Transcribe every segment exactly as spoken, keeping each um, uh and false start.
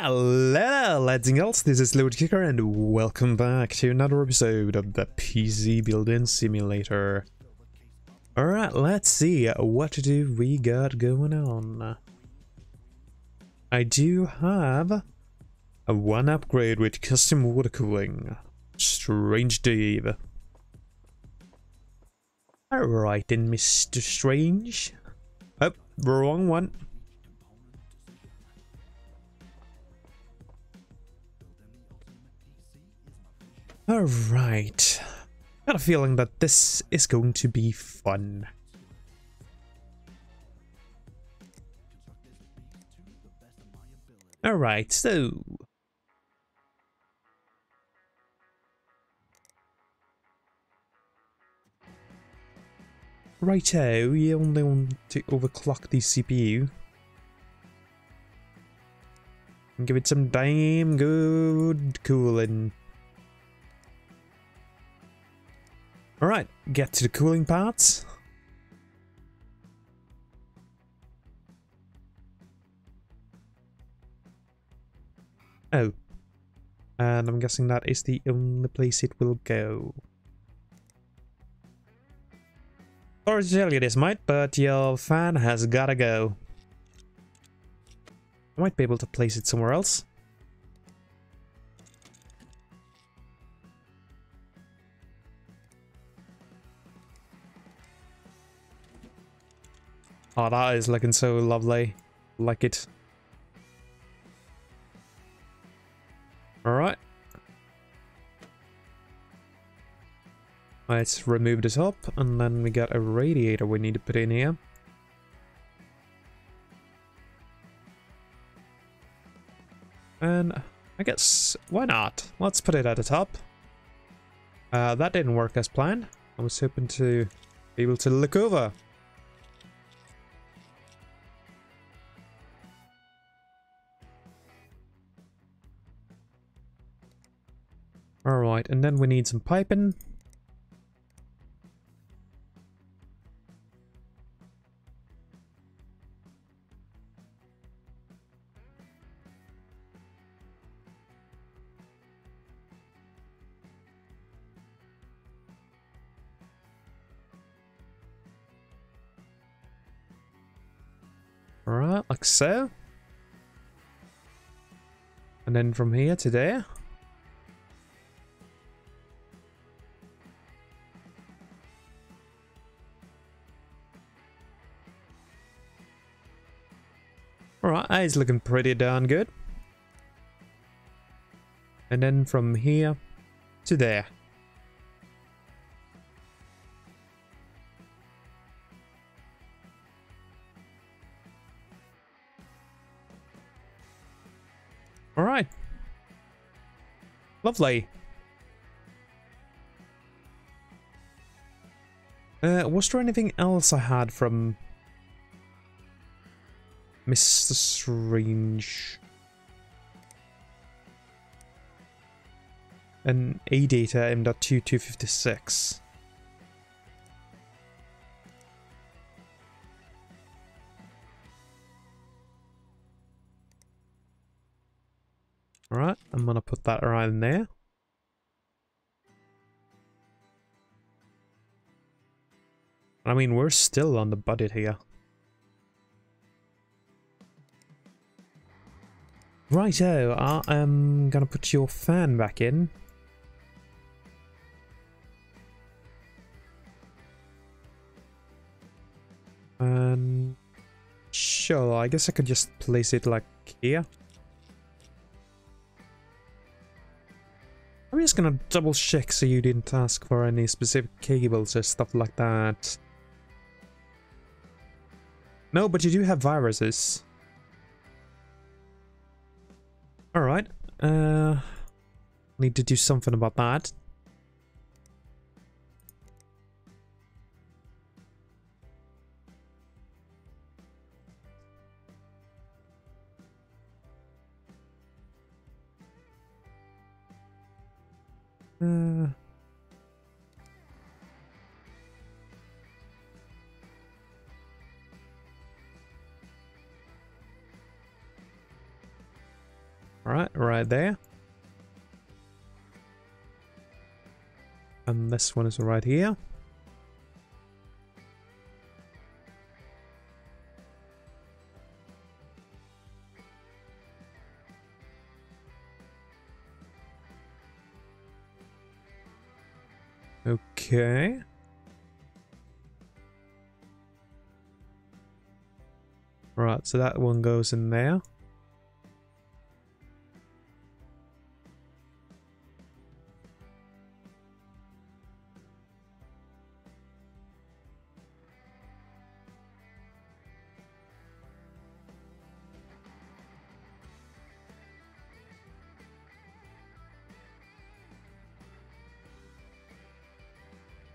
Hello, lads and girls, this is Lord Kicker and welcome back to another episode of the P C Building Simulator. Alright, let's see what do we got going on. I do have a one upgrade with custom water cooling. Strange Dave. Alright then, Mister Strange. Oh, wrong one. Alright, got a feeling that this is going to be fun. Alright, so... Righto, you only want to overclock the C P U. And give it some damn good cooling. Alright, get to the cooling parts. Oh. And I'm guessing that is the only place it will go. Sorry to tell you this, mate, but your fan has gotta go. I might be able to place it somewhere else. Oh, that is looking so lovely. Like it. Alright. Let's remove this up, and then we got a radiator we need to put in here. And I guess, why not? Let's put it at the top. Uh, that didn't work as planned. I was hoping to be able to look over. Alright, and then we need some piping. Alright, like so. And then from here to there. Alright, that is looking pretty darn good. And then from here to there. Alright. Lovely. Uh, was there anything else I had from... Mister Strange. An A data M dot two fifty six. Alright, I'm gonna put that around there. I mean, we're still on the budget here. Righto, I am gonna put your fan back in. And sure, I guess I could just place it like here. I'm just gonna double check so you didn't ask for any specific cables or stuff like that. No, but you do have viruses. Alright, uh, need to do something about that. Uh, Alright, right there. And this one is right here. Okay. Right, so that one goes in there.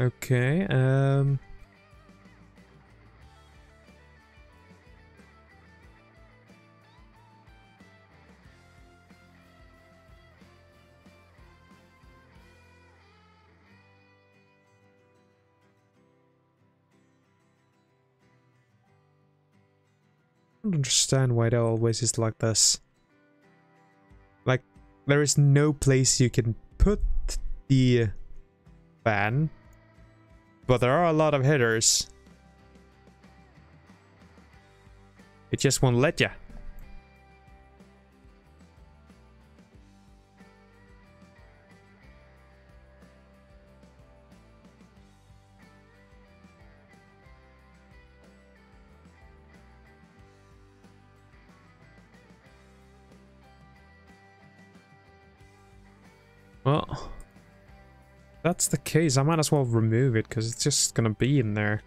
Okay, um... I don't understand why there always is like this. Like, there is no place you can put the fan. But there are a lot of headers. It just won't let you. Well... that's the case, I might as well remove it because it's just gonna be in there.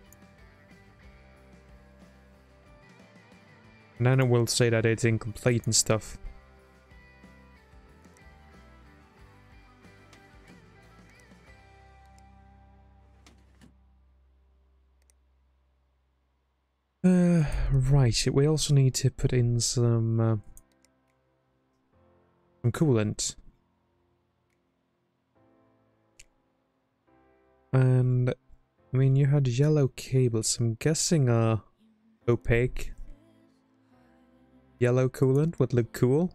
And then it will say that it's incomplete and stuff. Uh, right, we also need to put in some, uh, some coolant. And, I mean, you had yellow cables, I'm guessing uh, opaque yellow coolant would look cool.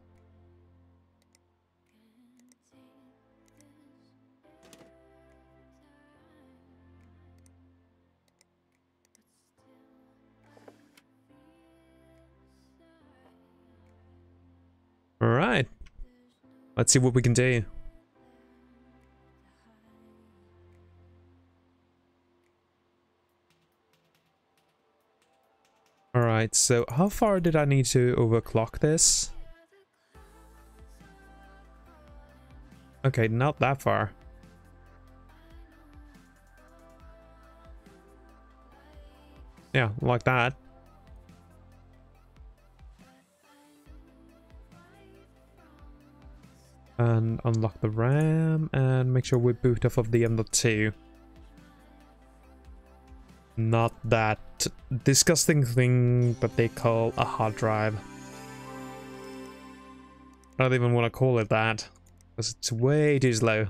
Alright, let's see what we can do. Alright, so how far did I need to overclock this? Okay, not that far. Yeah, like that. And unlock the RAM and make sure we boot off of the M dot two. Not that disgusting thing that they call a hard drive. I don't even want to call it that, because it's way too slow.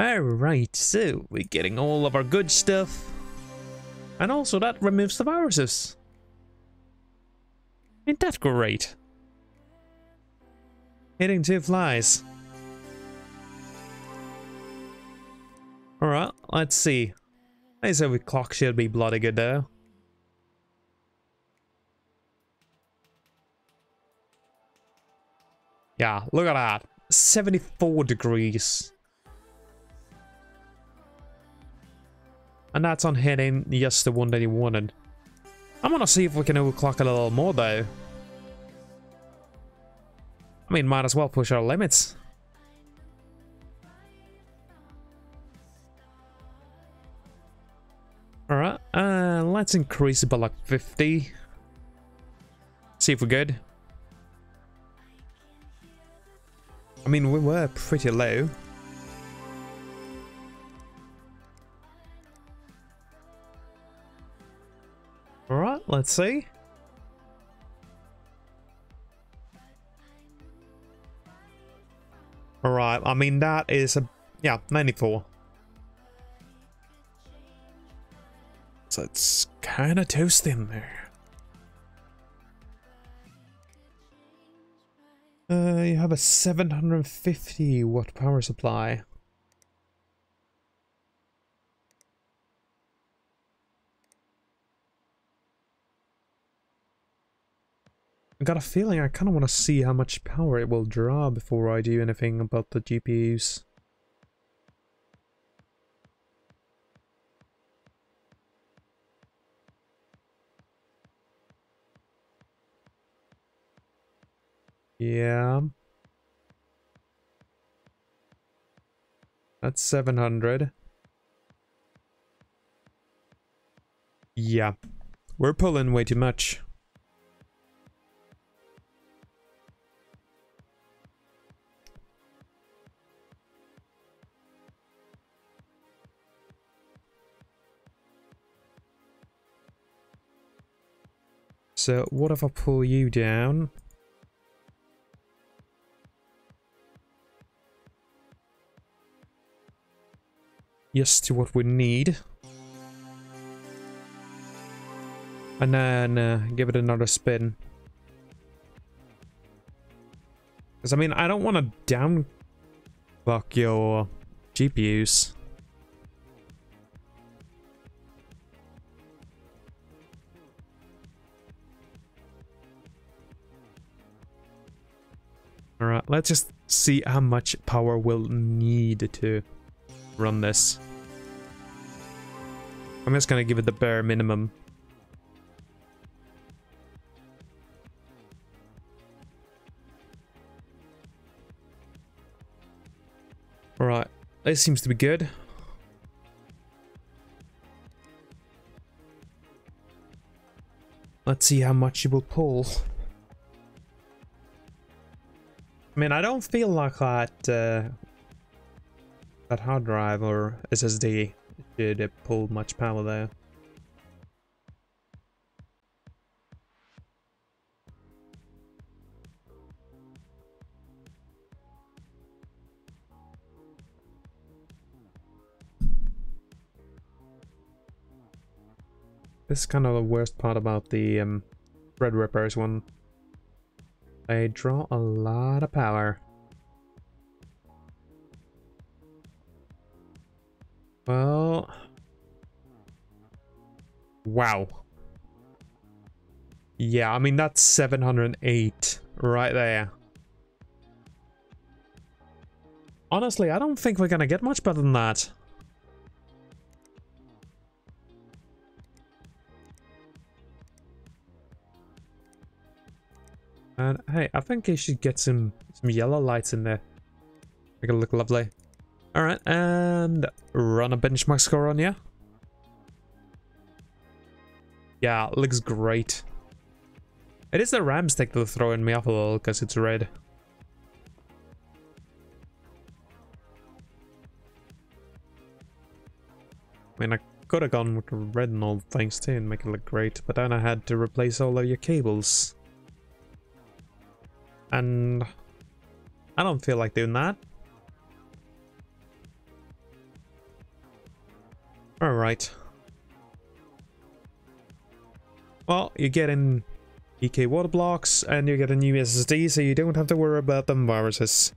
Alright, so we're getting all of our good stuff. And also that removes the viruses. Ain't that great? Hitting two flies. Alright, let's see. I say the clock should be bloody good though. Yeah, look at that. seventy-four degrees. And that's on hitting just the one that you wanted. I'm gonna see if we can overclock a little more though. I mean, might as well push our limits. Alright, uh, let's increase it by like fifty. See if we're good. I mean, we were pretty low. Alright, let's see. Alright, I mean, that is a. Yeah, ninety-four. So it's kind of toasty in there. Uh, you have a seven hundred fifty watt power supply. I got a feeling I kind of want to see how much power it will draw before I do anything about the G P Us. Yeah. That's seven hundred. Yeah. We're pulling way too much. So what if I pull you down? Yes, to what we need. And then uh, give it another spin. Because, I mean, I don't want to down clock your G P Us. Alright, let's just see how much power we'll need to run this. I'm just gonna give it the bare minimum. Alright, this seems to be good. Let's see how much it will pull. I mean, I don't feel like that, uh, that hard drive or S S D did pull much power there. This is kind of the worst part about the um, Red Rippers one. They draw a lot of power. Well... Wow. Yeah, I mean, that's seven hundred eight right there. Honestly, I don't think we're gonna get much better than that. And hey, I think you should get some some yellow lights in there. Make it look lovely. All right, and run a benchmark score on you. Yeah, it looks great. It is the RAM stick that's throwing me off a little because it's red. I mean, I could have gone with red and all things too and make it look great, but then I had to replace all of your cables. And I don't feel like doing that. Alright. Well, you're getting E K water blocks and you get a new S S D, so you don't have to worry about them viruses.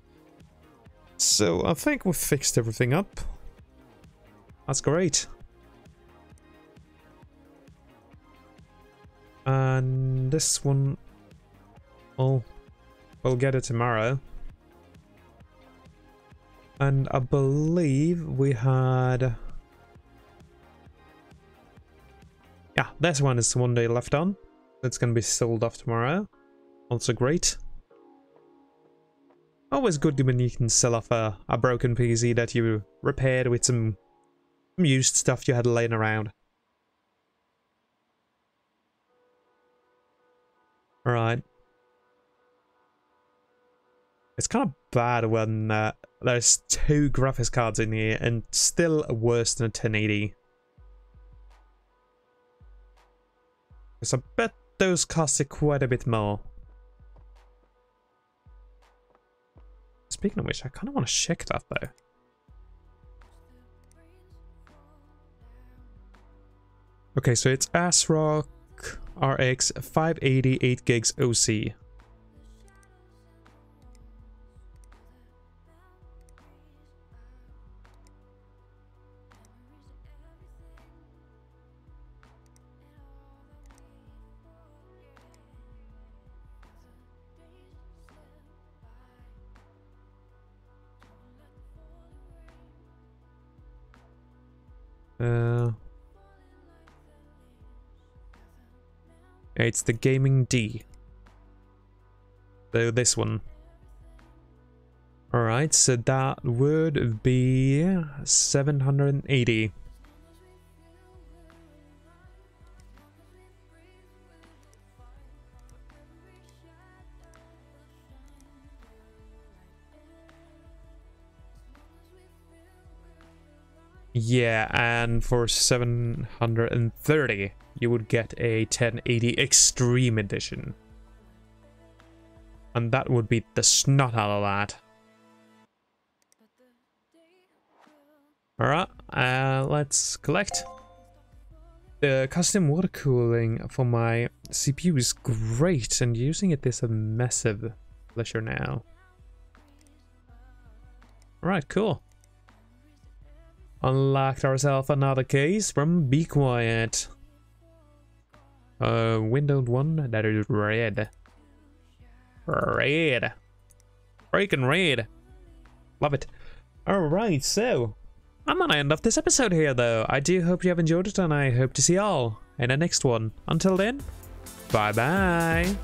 So I think we've fixed everything up. That's great. And this one... Oh. We'll get it tomorrow. And I believe we had... Yeah, this one is one day left on. It's going to be sold off tomorrow. Also great. Always good when you can sell off a, a broken P C that you repaired with some, some used stuff you had laying around. Alright. It's kind of bad when uh, there's two graphics cards in here and still worse than a ten eighty. Because I bet those cost it quite a bit more. Speaking of which, I kind of want to check that though. Okay, so it's ASRock R X five eighty eight gigs O C. Uh, it's the Gaming D. So this one. Alright, so that would be seven hundred eighty. Yeah, and for seven hundred thirty, you would get a ten eighty Extreme Edition. And that would be the snot out of that. Alright, uh, let's collect. The custom water cooling for my C P U is great, and using it is a massive pleasure now. Alright, cool. Unlocked ourselves another case from Be Quiet. Uh, windowed one, that is red. Red. Freaking red. Love it. Alright, so I'm gonna end off this episode here though. I do hope you have enjoyed it, and I hope to see y'all in the next one. Until then, bye bye.